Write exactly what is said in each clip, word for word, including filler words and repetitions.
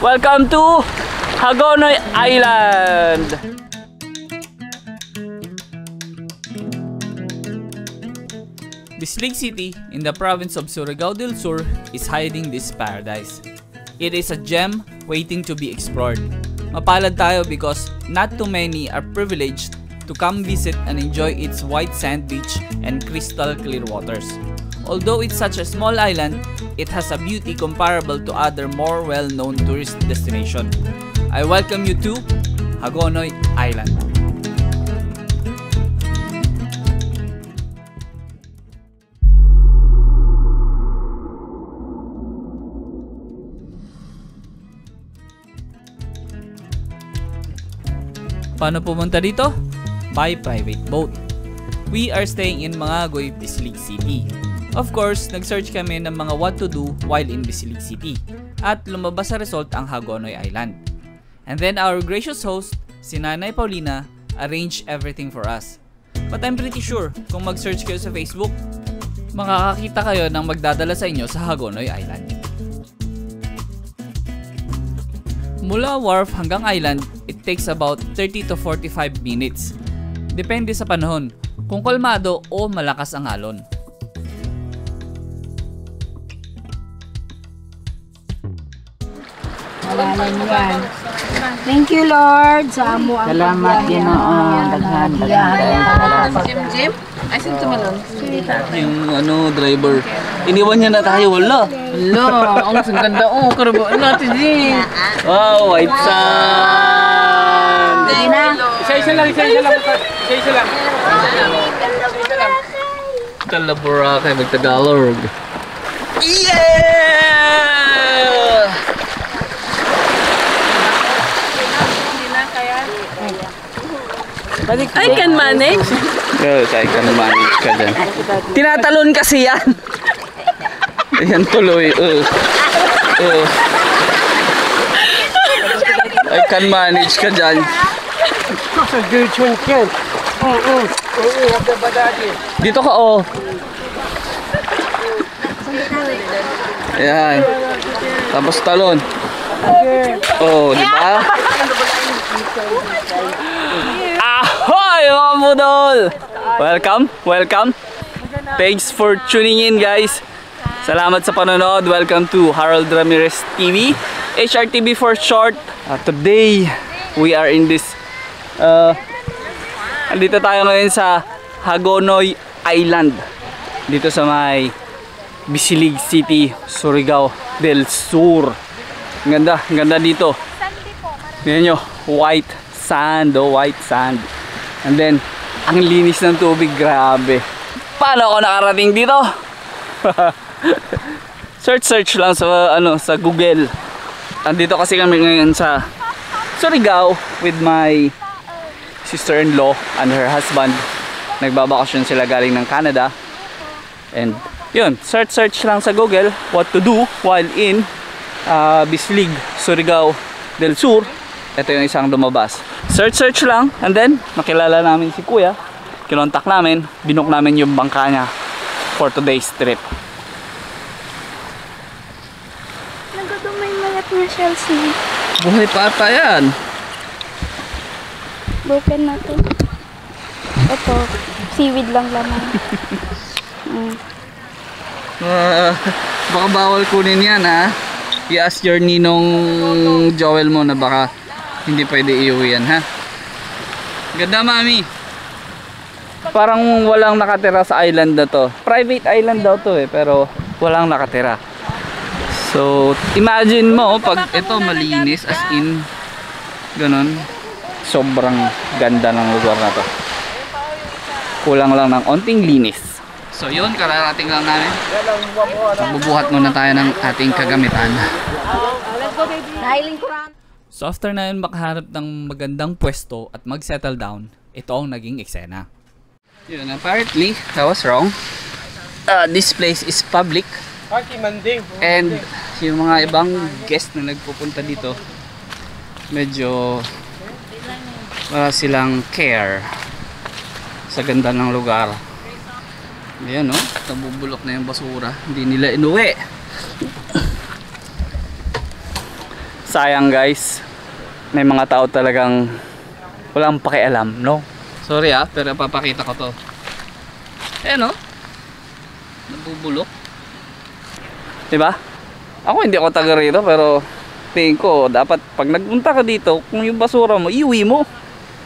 Welcome to Hagonoy Island! Bislig City in the province of Surigao del Sur is hiding this paradise. It is a gem waiting to be explored. Mapalad tayo because not too many are privileged to come visit and enjoy its white sand beach and crystal clear waters. Although it's such a small island, it has a beauty comparable to other more well-known tourist destinations. I welcome you to Hagonoy Island. Paano pumunta dito? By private boat. We are staying in Mangagoy, Bislig City. Of course, nag-search kami ng mga what to do while in Bislig City at lumabas sa result ang Hagonoy Island. And then our gracious host, si Nanay Paulina, arranged everything for us. But I'm pretty sure kung mag-search kayo sa Facebook, makakakita kayo ng magdadala sa inyo sa Hagonoy Island. Mula wharf hanggang island, it takes about thirty to forty-five minutes. Depende sa panahon, kung kalmado o malakas ang alon. Awalan niyo yan. Thank you, Lord. Sa amo ang salamat, Ginoon. Daghan, daghan. Jim, Jim? Ay, sinto mo lang. Yung ano, driver. Iniwan niya na tayo. Wala. Wala. Ang ganda. Oh, karabaan natin, Jim. Wow, white sand. Dali na. Isa-isa lang, isa-isa lang. Isa-isa lang. Tala Boracay. Magtagalog. Yeah! I can manage. Yes, I can manage ka dyan. Tinatalon kasi yan. Ayan tuloy. Uh, uh. I can manage ka dyan. Dito ka oh. Ayan. Tapos talon. Oh, di ba? Ahoy mga budol! Welcome, welcome! Thanks for tuning in guys! Salamat sa panonood! Welcome to Harold Ramirez T V, H R T V for short. Uh, today, we are in this... Uh, dito tayo ngayon sa Hagonoy Island. Dito sa may Bislig City, Surigao del Sur. Ganda, ganda dito. Tignan nyo, white sand, oh, white sand. And then, ang linis ng tubig, grabe. Paano ako nakarating dito? Search search lang sa ano, sa Google. Andito kasi kami ngayon sa Surigao with my sister-in-law and her husband. Nagbabakasyon sila galing ng Canada. And yun, search search lang sa Google what to do while in uh, Bislig, Surigao del Sur. Ito yung isang lumabas. Search search lang and then nakilala namin si Kuya. Kinontak namin, binook namin yung bangka niya for today's trip. Nagdudumay malat na Chelsea. Buhay pa ata yan. Bukan natin. Ito, seaweed lang laman. mm. uh, baka bawal kunin yan ha. I-ask your ninong Joel mo na baka hindi pwede iuwi yan, ha? Ganda, mami. Parang walang nakatira sa island na to. Private island daw to eh, pero walang nakatira. So, imagine mo, pag ito malinis, as in, ganun, sobrang ganda ng lugar na to. Kulang lang ng onting linis. So, yun, kararating lang namin. Magbubuhat muna tayo ng ating kagamitan. Nahiling ko lang. So after na yun makahanap ng magandang pwesto at mag-settle down, ito ang naging eksena. Yun, apparently, I was wrong. Uh, this place is public. And yung mga ibang guest na nagpupunta dito, medyo wala silang care sa ganda ng lugar. Ayan o, oh, nabubulok na yung basura. Hindi nila inuwi. Sayang guys, may mga tao talagang walang pakialam, no? Sorry ah, pero papakita ko to. Ayan o, nabubulok. Diba? Ako hindi ako taga rito, pero tingin ko dapat pag nagpunta ka dito, kung yung basura mo, iuwi mo.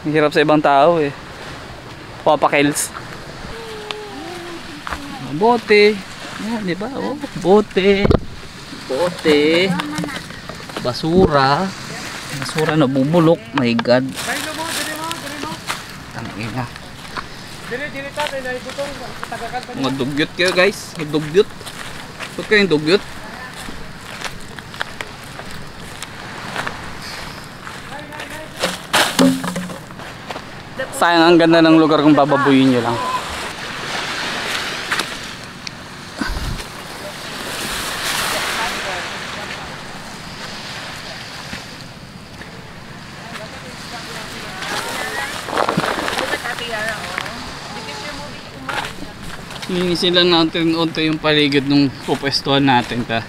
Hirap sa ibang tao eh. Papakils. Bote. Yan, diba? Oh, bote. Bote. Basura. Basura na bubulok. My God. Tangin na. Mga dugyot kayo guys. Mga dugyot. Ba't kayong dugyot? Sayang, ang ganda ng lugar kung bababuyin nyo lang. Linisin lang natin unto yung paligid nung pupwestuhan natin ta.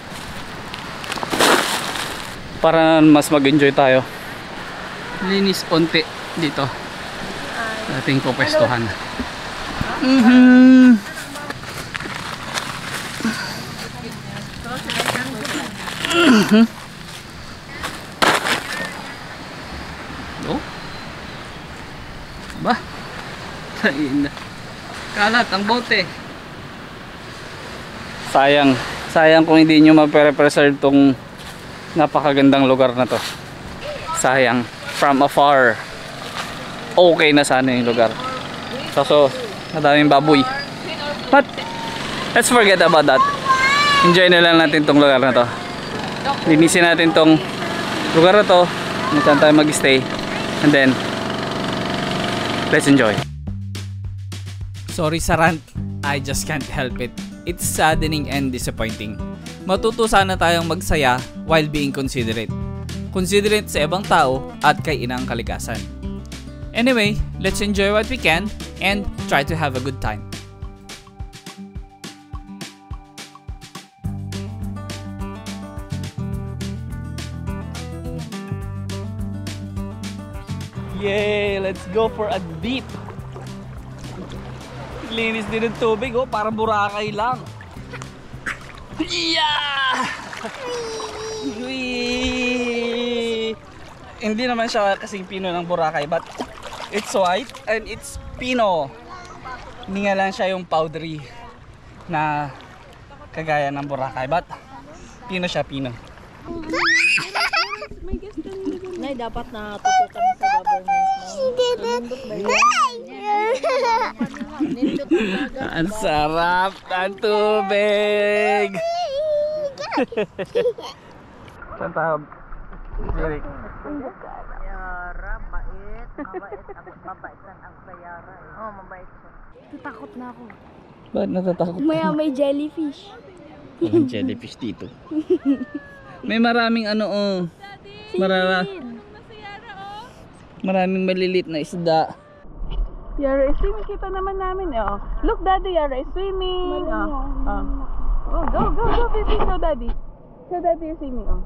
Para mas mag-enjoy tayo. Linis onte dito. Ating pupwestuhan. Mm-hmm. Mm-hmm. Oh. Ba? Tain na. Kalat ang bote. Sayang, sayang kung hindi nyo mapre-preserve tong napakagandang lugar na to. Sayang, from afar okay na sana yung lugar. So, madaming baboy, but let's forget about that. Enjoy na lang natin tong lugar na to. Linisin natin tong lugar na to, saan tayo mag-stay, and then let's enjoy. Sorry sa rant, I just can't help it. It's saddening and disappointing. Matuto sana tayong magsaya while being considerate. Considerate sa ibang tao at kay inang kalikasan. Anyway, let's enjoy what we can and try to have a good time. Yay! Let's go for a dip! Linis din ng tubig, oh, para Boracay lang. Yeah! Wee! Hindi naman siya kasing pino ng Boracay, but it's white and it's pino. Hindi nga lang siya yung powdery na kagaya ng Boracay, but pino siya, pino. Nay, dapat na tutukan sa government. She did it! Ang sarap ng tubig! Saan tayo? Eric? Sayara, mabait. Mabait lang ang sayara. Oo, mabait siya. Natatakot na ako. Ba't natatakot? Maya may jellyfish. May jellyfish dito. May maraming ano o. Marara. Maraming malilit na isda. Yara is swimming. Kita naman namin eh. Oh. Look daddy, Yara is swimming. Oh. Oh. Oh, go, go, go, baby. Go daddy. Go daddy is swimming. Oh.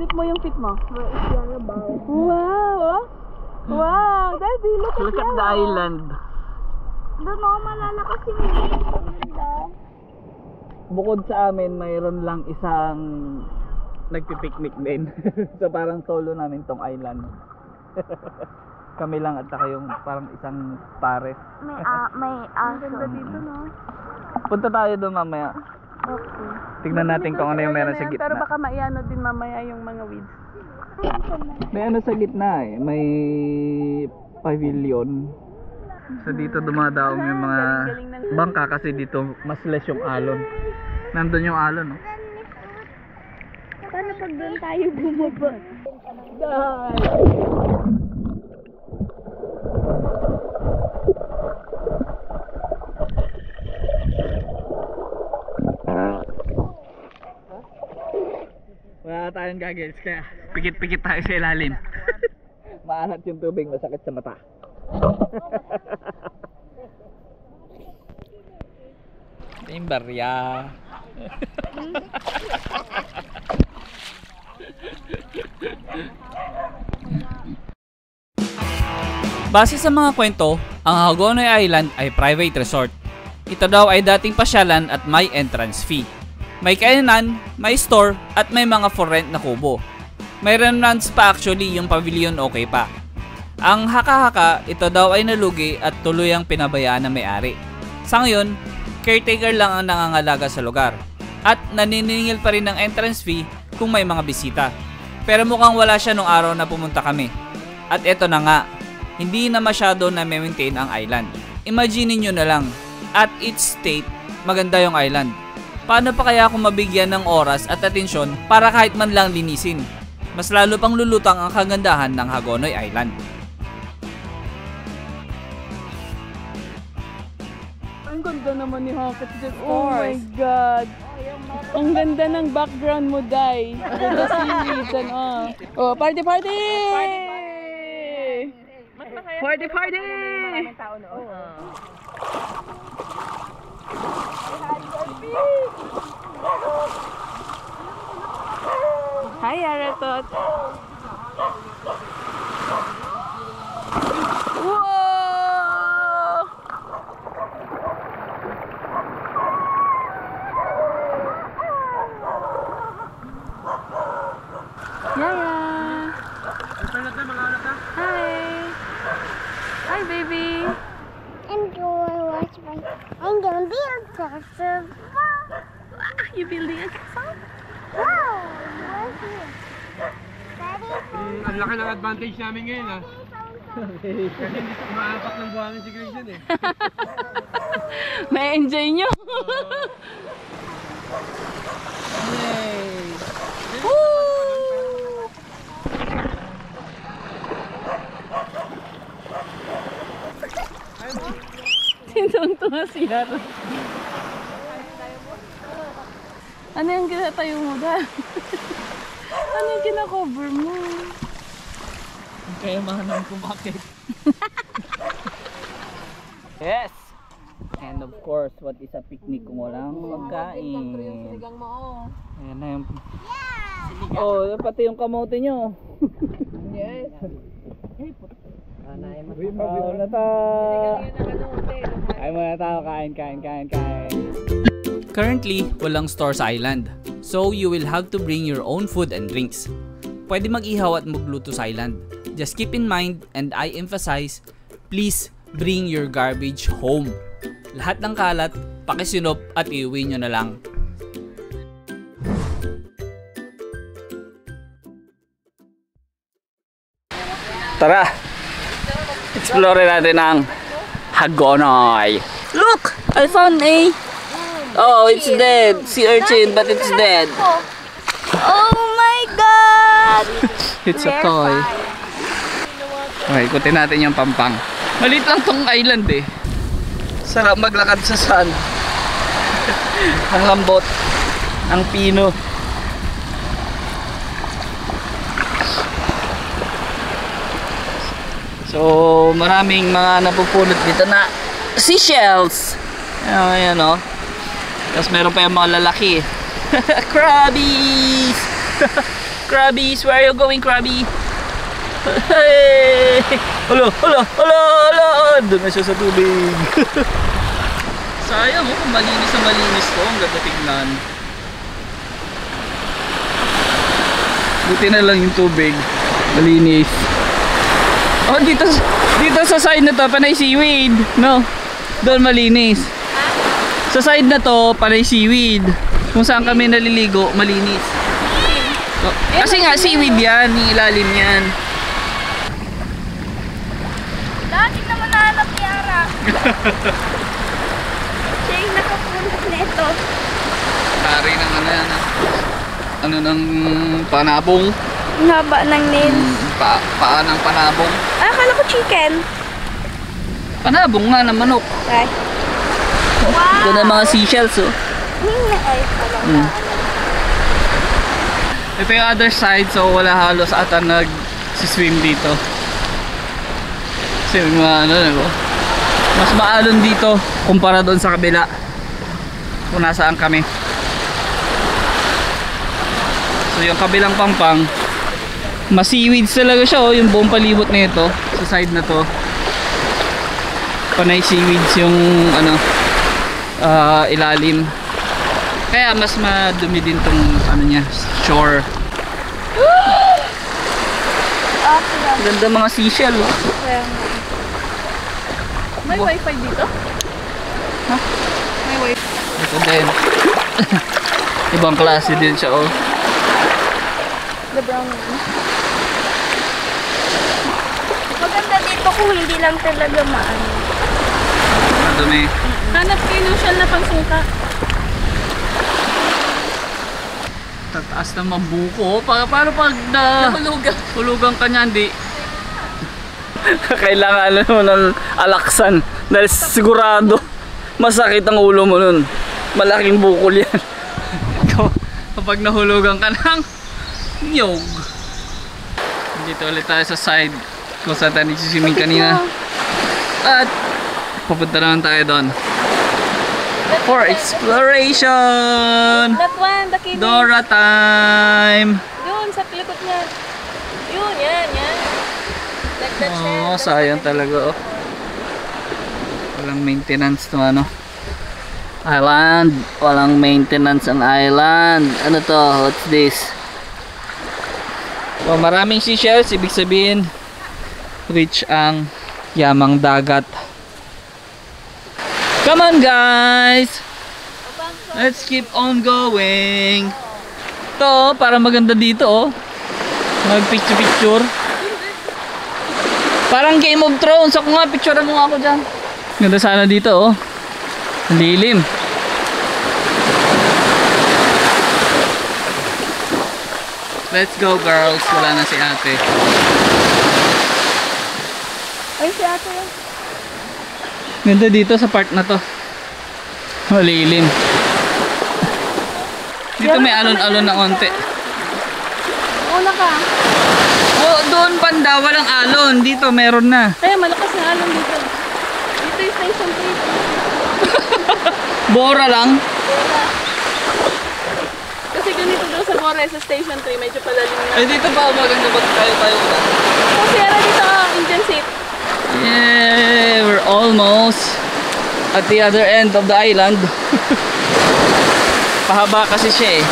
Lift mo yung feet mo. Where is Yara bow? Wow, oh. Wow, daddy, look, look at, at the island. Doon ako malalakas yung island. Bukod sa amin, mayroon lang isang nagpipiknik din. So parang solo namin tong island. Kami lang at saka yung parang isang pares. May uh, may aso. Ganda dito, no? Punta tayo doon mamaya. Okay. Tignan natin kung ano yung meron sa gitna. Pero baka maiano din mamaya yung mga weeds. May ano sa gitna eh. May pavilion. So dito dumadaong yung mga bangka kasi dito mas less yung alon. Nandun yung alon, no? Paano pag doon tayo bumaba? Dahil! Wala tayong goggles kaya pikit-pikit tayo sa ilalim. Maalat yung tubig, masakit sa mata. Ito yung barya. Base sa mga kwento, ang Hagonoy Island ay private resort. Ito daw ay dating pasyalan at may entrance fee. May kainan, may store, at may mga for rent na kubo. May remnants pa actually yung pavilion, okay pa. Ang haka-haka, ito daw ay nalugi at tuluyang pinabayaan na may-ari. Sa ngayon, caretaker lang ang nangangalaga sa lugar. At naniningil pa rin ng entrance fee kung may mga bisita. Pero mukhang wala siya nung araw na pumunta kami. At eto na nga, hindi na masyado na maintain ang island. Imagine nyo na lang, at its state, maganda yung island. Paano pa kaya kung mabigyan ng oras at atensyon para kahit man lang linisin? Mas lalo pang lulutang ang kagandahan ng Hagonoy Island. Ang ganda naman ni Hakat dyan. Oh my God! Ang ganda ng background mo, Day. Ganda seaweed. Oh. Oh, party, party! Party, party! Party, party! Hi, Aratot! You building a castle? Wow! Where's it? Ang laki ng advantage namin ngayon, ha? Kasi hindi ko maapak ng buhangin si Grayson, eh. May enjoy nyo! Sinuntunga si Harold. Ano yung kinatayo mo dahil? Ano yung kinakover mo? Ang kayamahan ng kumakit. Yes! And of course, what is a picnic kung walang magkain? Ayan na yung... Oh, pati yung kamote nyo. Yes! Tao na tao! Kain muna tao, kain, kain, kain, kain! Currently, walang store sa island, so you will have to bring your own food and drinks. Pwede mag-ihaw at magluto sa island. Just keep in mind, and I emphasize, please bring your garbage home. Lahat ng kalat, pakisinop at iuwi nyo na lang. Tara! Explore natin ang Hagonoy! Look! I found a... Oh, it's dead. Sea urchin, but it's dead. Oh my God! It's a toy. Okay, ikutin natin yung pampang. Maliit lang tong island, eh. Sarap maglakad sa sand. Ang lambot. Ang pino. So, maraming mga napupulot dito na seashells. Ayan, oh. Tapos meron pa yung mga lalaki. Crabbies! Crabbies! Where are you going, Crabby? Hey! Hello! Hello! Hello! Hello! Doon na siya sa tubig. Sayang, oh, kung malinis na malinis to. Ang ganda tignan. Buti na lang yung tubig. Malinis. Oh, dito, dito sa side na to, panay seaweed. No? Doon malinis. Sa side na to, panay seaweed. Kung saan kami naliligo, malinis. So, kasi nga, seaweed yan. Ilalim yan. Lagi na manalap ni Ara. Siya yung nakapunod neto. Tari ng ano yan. Ano ng panabong? Haba ng nails. Pa paa ng panabong. Ah, akala ko chicken. Panabong nga ng manok. Okay. Wow. Doon ang mga seashells, oh. Mm. Ito yung other side, so wala halos ata nagsiswim dito. Kasi mga ano, ano, mas maalon dito kumpara doon sa kabila. Kung nasaan kami. So yung kabilang pampang, mas seaweed talaga siya, oh, yung buong palibot na ito, sa side na to. panay seaweeds yung ano uh, ilalim, kaya mas madumi din tong ano niya, shore. Ganda mga seashell. May wifi dito? Huh? May wifi. Ito din. Ibang klase din siya, oh. The brown one. Maganda dito kung hindi lang talaga maano. Madumi. Hanap kayo ng shell na pangsungka. Tataas na mabuko. Para, para pag na... Nahulugan. Hulugan ka niya, hindi. Kailangan ano mo ng alaksan. Dahil sigurado, masakit ang ulo mo nun. Malaking bukol yan. Kapag nahulugan ka ng nyog. Dito ulit tayo sa side kung saan tayo nagsisiming kanina. At papunta naman tayo doon. For exploration! That one, the kiddie. Dora time! Yun, sa likod niya. Yun, yan, yan. Like that siya. Oo, sayang talaga. Walang maintenance to ano. Island. Walang maintenance ang island. Ano to? What's this? Well, maraming seashells. Ibig sabihin, rich ang yamang dagat. Come on guys! Let's keep on going. To para maganda dito oh. Mag picture picture. Parang Game of Thrones. Ako nga, picture mo nga ako dyan. Ganda sana dito oh. Lilim. Let's go girls. Wala na si ate. Ay si ate yun. Ganda dito sa part na to. Malilim. Dito may alon-alon na konti. Una ka. Oh, doon panda, walang alon. Dito meron na. Kaya malakas na alon dito. Dito yung station three. Bora lang. Kasi ganito daw sa Bora, sa station three. Medyo palalim na. Eh dito pa maganda ba tayo tayo? Kasi era dito ang Indian City. Yeah, we're almost at the other end of the island. Pahaba kasi siya eh.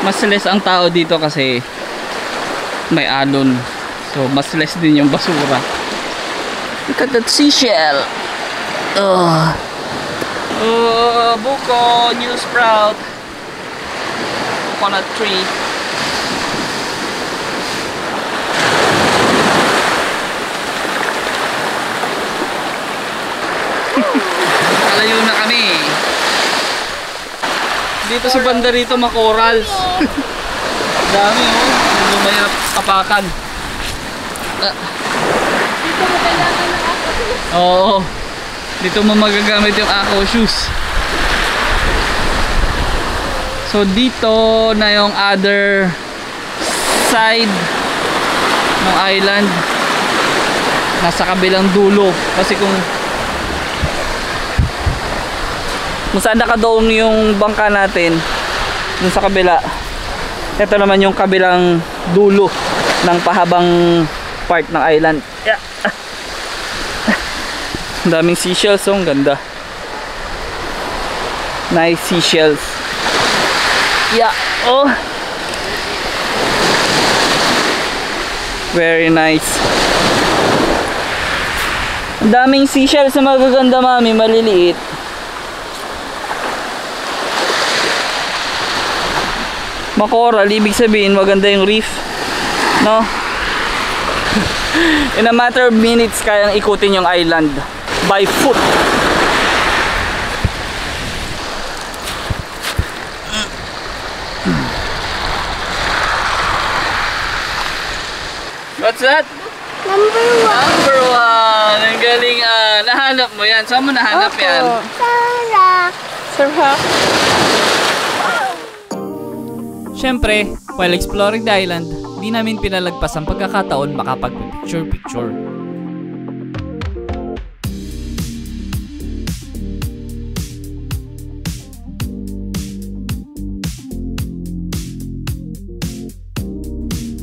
Mas less ang tao dito kasi may alon. So mas less din yung basura. Look at that seashell. Oh, oh buko, new sprout. Coconut tree. Alayo na kami. Dito sa banda rito makorals. Dami oh, lumaya kapakan. Ah. Dito mo kailangan ng ako shoes. Oo. Dito mo magagamit yung ako shoes. So dito na yung other side ng island. Nasa kabilang dulo kasi kung kung saan nakadoong yung bangka natin dun sa kabila, ito naman yung kabilang dulo ng pahabang part ng island. Yeah. Daming seashells, ang ganda. Nice seashells. Yeah, oh. Very nice. Daming seashells na magaganda mami, maliliit. Makoral, ibig sabihin maganda yung reef, no? In a matter of minutes kayang ikutin yung island by foot. What's that? Number one. Number one. Ang galing, ah, nahanap mo yan. Saan mo nahanap yan? Sarap. Sarap. Siyempre, while exploring the island, di namin pinalagpas ang pagkakataon makapag-picture-picture.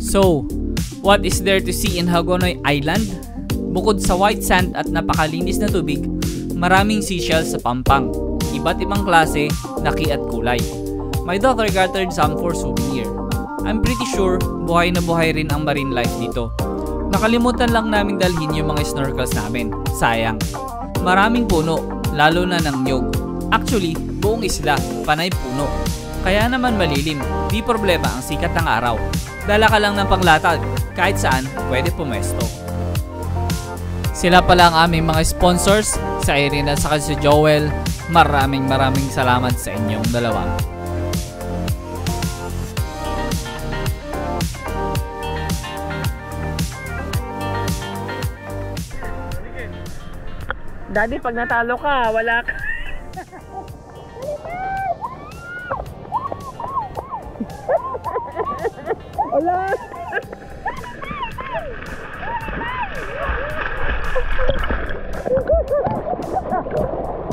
So, What is there to see in Hagonoy Island? Bukod sa white sand at napakalinis na tubig, maraming seashells sa pampang, iba't ibang klase, naki at kulay. My daughter gathered some for souvenir. I'm pretty sure buhay na buhay rin ang marine life dito. Nakalimutan lang namin dalhin yung mga snorkels namin, sayang. Maraming puno, lalo na ng nyog. Actually, buong isla, panay puno. Kaya naman malilim, di problema ang sikat ng araw. Dala ka lang ng panglatag, kahit saan pwede pumesto. Sila pala ang aming mga sponsors, sa Irene at saka si Joel. Maraming maraming salamat sa inyong dalawa. Daddy, pag natalo ka, wala ka. Alam!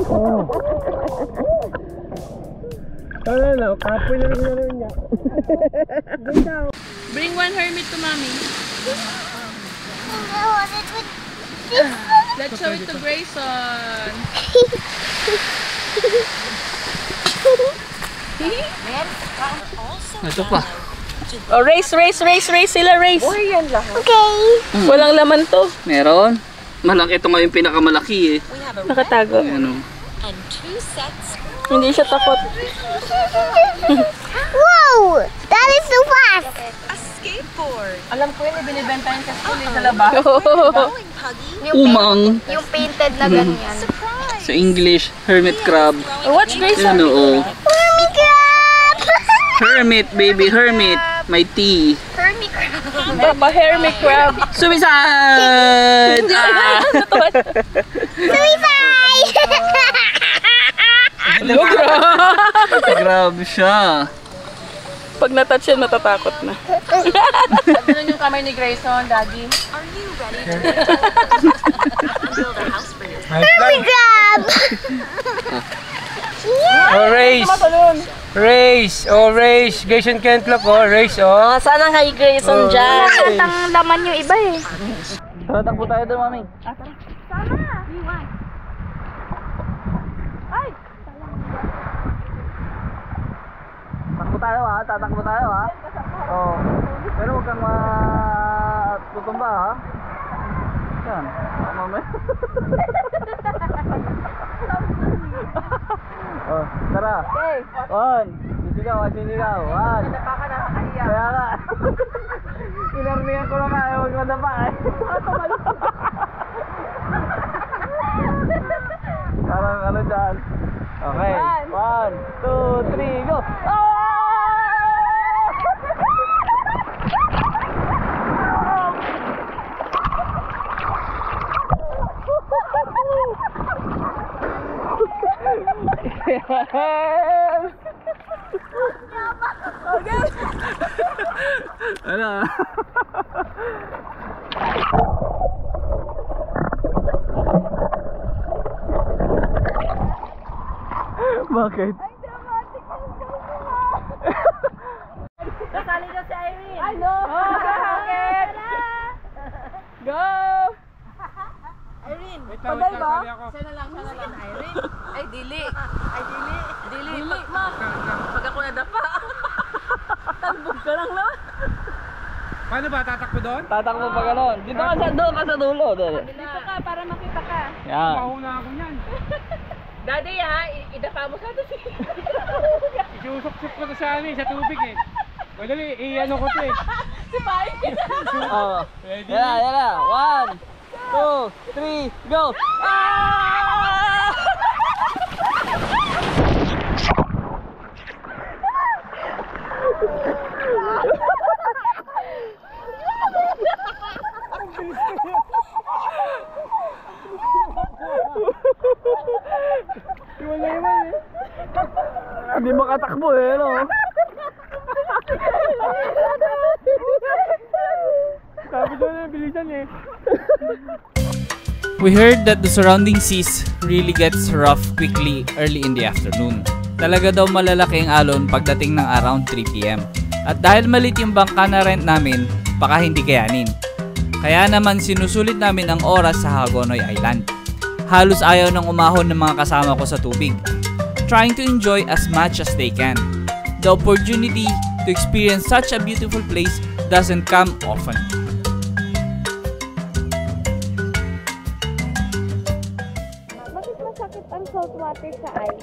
Oh. Hello, kapoy na rin na rin niya. Bring one hermit to mommy. I want it with this one. Let's show it to Grayson. Ito pa. Oh, race, race, race, race sila, race. Oh, yan lahat. Okay. Mm. Walang laman to. Meron. Malaki ito ngayon, pinakamalaki eh. Nakatago. Ay, ano. Hindi siya takot. Wow! That is so fast! A skateboard. Alam ko yun, binibenta yun kasi ulit sa labas. Umang. Yung painted na ganyan. Surprise! Sa English, hermit crab. Watch Grace. Ano, oh. Hermit crab! Hermit, baby, hermit. My tea. Hermit crab. Baba hermit crab. Suicide! Suicide! Grab siya. Pag natouch yan, natatakot na. Pagdunan yung kamay ni Grayson, Daddy. Are you ready to build a house for yourself? Hermit crab! Oh, race! Race! Oh, race! Grayson can't look, oh, race, oh! Sana kay Grayson dyan! Ang laman yung iba eh! Tara, takbo tayo doon, mami! Tara! Tara! Ay! Takbo tayo ha! Tatakbo tayo ha! Oo! Pero huwag kang matutumba ha! Yan! Mami! Oh, tara. Okay. One. Sisigaw, sisigaw. One. Madapa ka na. Kaya ka. Kinarnihan ko lang kaya. Huwag madapa eh. Parang ano dyan. Okay. One, two, three, go. Oh! Ano? Bakit? Ay, dramatic yung gusto. Kasali na si Irene. I know. Bakit? Go! Irene, pagay ba? Siya na lang, siya na lang, Irene. Ay, dili. Ay, dili. Dili. Dili, ma. Pag ako nadapa. Talbog ka lang, no? Paano ba? Tatakbo doon? Tatakbo pa ka doon. Dito ka sa doon, ka sa dulo. Dito ka, para makita ka. Yan. Mahuna ako niyan. Daddy, ha? Idapa mo sa tubig. Isusok-sok ko sa ano eh, sa tubig eh. Madali, i-ano ko ito eh. Sipain kita. Oo. Ready? Yan na, yan na. One, two, three, go! Ah! Hindi makatakbo eh, no? We heard that the surrounding seas really gets rough quickly early in the afternoon. Talaga daw malalaki ang alon pagdating ng around three p m At dahil malit yung bangka na rent namin, baka hindi kayanin. Kaya naman sinusulit namin ang oras sa Hagonoy Island. Halos ayaw ng umahon ng mga kasama ko sa tubig. Trying to enjoy as much as they can. The opportunity to experience such a beautiful place doesn't come often. Bakit masakit ang salt water sa eyes?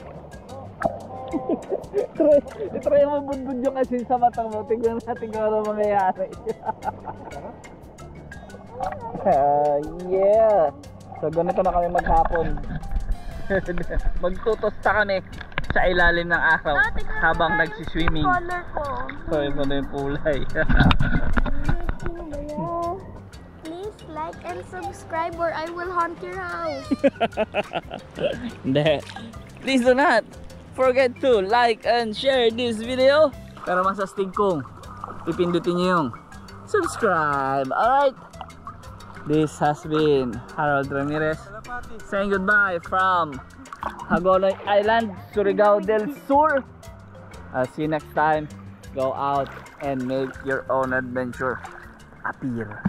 Itry mo bundun yung asin sa mata mo. Tignan natin kung ano mangyayari. uh, yeah! So ganito na kami maghapon. Magtutosta kami sa ilalim ng araw habang nagsiswimming. So ito na yung kulay. Please like and subscribe or I will haunt your house. Hindi. Please do not forget to like and share this video. Pero masastig kong pipindutin nyo yung subscribe. Alright. This has been Harold Ramirez saying goodbye from Hagonoy Island, Surigao del Sur. I'll see you next time. Go out and make your own adventure appear.